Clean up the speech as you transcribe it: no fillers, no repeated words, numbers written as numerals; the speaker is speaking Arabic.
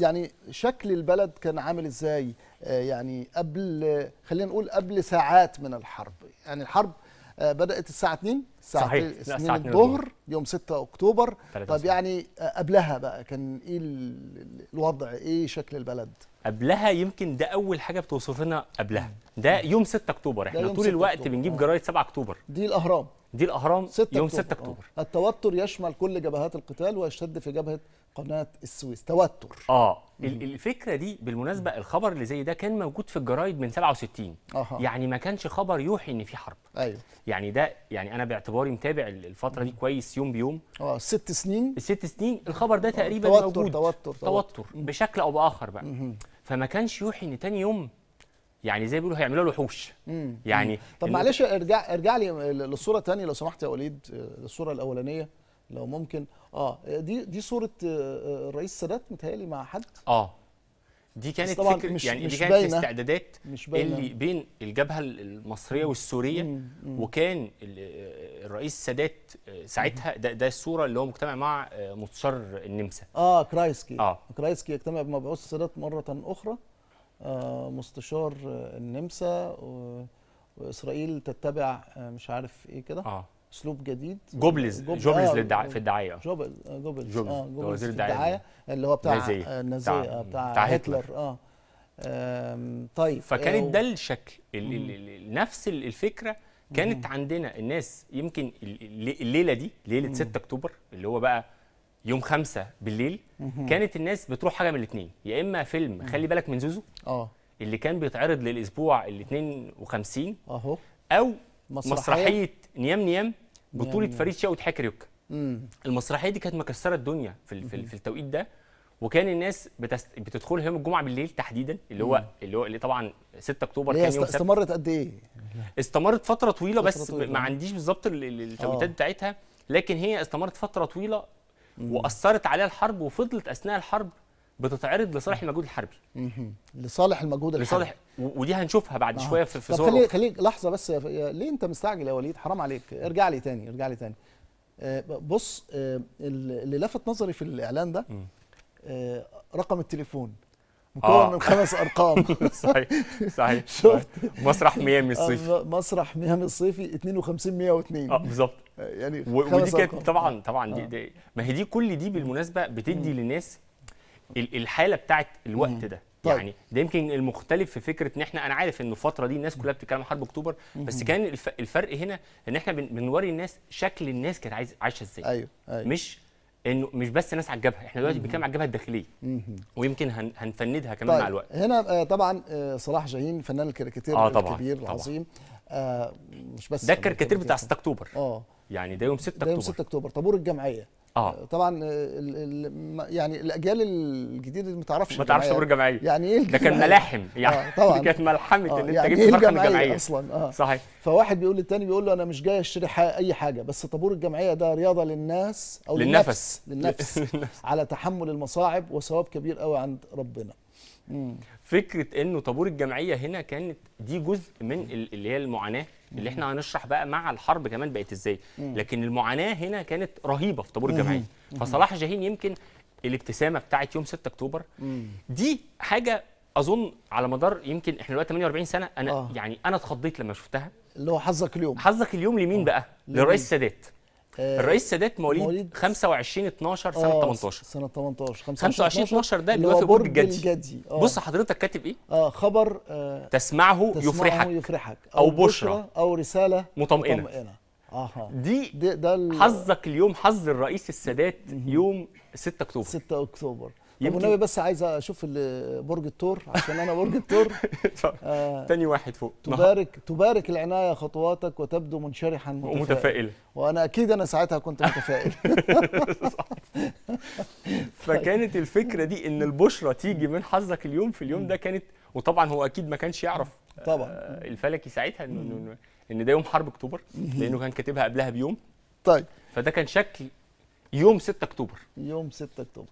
يعني شكل البلد كان عامل ازاي يعني قبل، خلينا نقول قبل ساعات من الحرب. يعني الحرب بدأت الساعة 2 الساعة 2 الظهر يوم 6 أكتوبر. طب يعني قبلها بقى كان إيه الوضع، إيه شكل البلد قبلها؟ يمكن ده أول حاجة بتوصف لنا قبلها، ده يوم 6 أكتوبر. إحنا طول الوقت بنجيب جرايد 7 أكتوبر، دي الأهرام 6 يوم 6 أكتوبر. التوتر يشمل كل جبهات القتال ويشتد في جبهة قناة السويس. توتر الفكرة دي بالمناسبة الخبر اللي زي ده كان موجود في الجرايد من 67 يعني ما كانش خبر يوحي ان في حرب. ايوه يعني ده يعني انا باعتباري متابع الفترة دي كويس يوم بيوم. 6 سنين الخبر ده تقريبا موجود. توتر بشكل او باخر بقى. فما كانش يوحي ان تاني يوم يعني زي ما بيقولوا هيعملوا له وحوش. يعني طب معلش ارجع لي للصورة تاني لو سمحت يا وليد، الصورة الأولانية لو ممكن. دي صورة الرئيس سادات متهيألي مع حد. دي كانت فكرة، يعني دي كانت الاستعدادات اللي بين الجبهة المصرية والسورية. وكان الرئيس سادات ساعتها ده الصورة اللي هو مجتمع مع مستشار النمسا كرايسكي. كرايسكي يجتمع بمبعوث السادات مرة أخرى، مستشار النمسا، وإسرائيل تتبع مش عارف ايه كده اسلوب جديد. جوبلز في الدعايه. جوبلز وزير الدعايه اللي هو بتاع النازيه بتاع هتلر. طيب فكانت ده الشكل، نفس الفكره كانت عندنا الناس. يمكن الليله دي ليله 6 اكتوبر اللي هو بقى يوم 5 بالليل، كانت الناس بتروح حاجه من الاثنين، يا اما فيلم خلي بالك من زوزو اللي كان بيتعرض للاسبوع ال 52 اهو، او مسرحيه نيام بطوله فريد شوقي وتحية كريوكا. المسرحيه دي كانت مكسره الدنيا في التوقيت ده، وكان الناس بتدخل يوم الجمعه بالليل تحديدا اللي طبعا 6 اكتوبر كان يوم. استمرت قد ايه؟ استمرت فتره طويله، بس ما عنديش بالظبط التوقيتات بتاعتها، لكن هي استمرت فتره طويله واثرت عليها الحرب، وفضلت اثناء الحرب بتتعرض لصالح المجهود الحربي. لصالح المجهود الحربي. ودي هنشوفها بعد شويه في صوره. طب خليك لحظه بس، ليه انت مستعجل يا وليد؟ حرام عليك، ارجع لي تاني. بص، اللي لفت نظري في الاعلان ده رقم التليفون مكون من 5 ارقام. صحيح. شفت مسرح ميامي الصيفي، مسرح ميامي الصيفي 52 102. بالظبط. يعني ودي كانت طبعا دي ما هي دي كل دي بالمناسبه بتدي للناس الحاله بتاعت الوقت ده. طيب. يعني ده يمكن المختلف في فكره ان احنا، انا عارف انه الفتره دي الناس كلها بتتكلم عن حرب اكتوبر، بس كان الفرق هنا ان احنا بنوري الناس شكل الناس كانت عايشه ازاي. أيوة. مش بس ناس على الجبهه، احنا دلوقتي بنتكلم على الجبهه الداخليه، ويمكن هنفندها كمان. طيب. مع الوقت هنا طبعا صلاح جاهين فنان الكاريكاتير الكبير العظيم. مش بس ده الكاريكاتير بتاع 6 اكتوبر. يعني ده يوم 6 اكتوبر، طابور الجمعيه. طبعا يعني الاجيال الجديده ما تعرفش طابور الجمعيه يعني ايه. ده كان ملاحم يعني. طبعا كانت ملحمه ان انت جبت رقم الجمعيه اصلا. صحيح. فواحد بيقول للتاني، بيقول له انا مش جاي اشتري اي حاجه، بس طابور الجمعيه ده رياضه للناس او للنفس على تحمل المصاعب وثواب كبير قوي عند ربنا. فكره انه طابور الجمعيه هنا كانت دي جزء من اللي هي المعاناه اللي احنا هنشرح بقى مع الحرب كمان بقت ازاي، لكن المعاناه هنا كانت رهيبه في طابور الجمعيه. فصلاح جاهين يمكن الابتسامه بتاعت يوم 6 اكتوبر دي حاجه اظن على مدار، يمكن احنا دلوقتي 48 سنه، انا يعني انا اتخضيت لما شفتها. اللي هو حظك اليوم لمين بقى؟ للرئيس سادات. الرئيس سادات مواليد 25/12 سنة 18. 25/12 ده اللي هو في برج الجدي. بص حضرتك كاتب ايه؟ خبر تسمعه يفرحك أو بشرة أو رسالة مطمئنة. ده حظك اليوم، حظ الرئيس السادات يوم 6 أكتوبر. 6 أكتوبر والنبي. بس عايز اشوف برج الثور عشان انا برج الثور. تاني واحد فوق. تبارك العنايه خطواتك وتبدو منشرحا ومتفائلا. وانا اكيد انا ساعتها كنت متفائل. فكانت الفكره دي ان البشره تيجي من حظك اليوم في اليوم ده كانت. وطبعا هو اكيد ما كانش يعرف طبعا الفلكي ساعتها ان ده يوم حرب اكتوبر، لانه كان كاتبها قبلها بيوم. طيب فده كان شكل يوم 6 اكتوبر.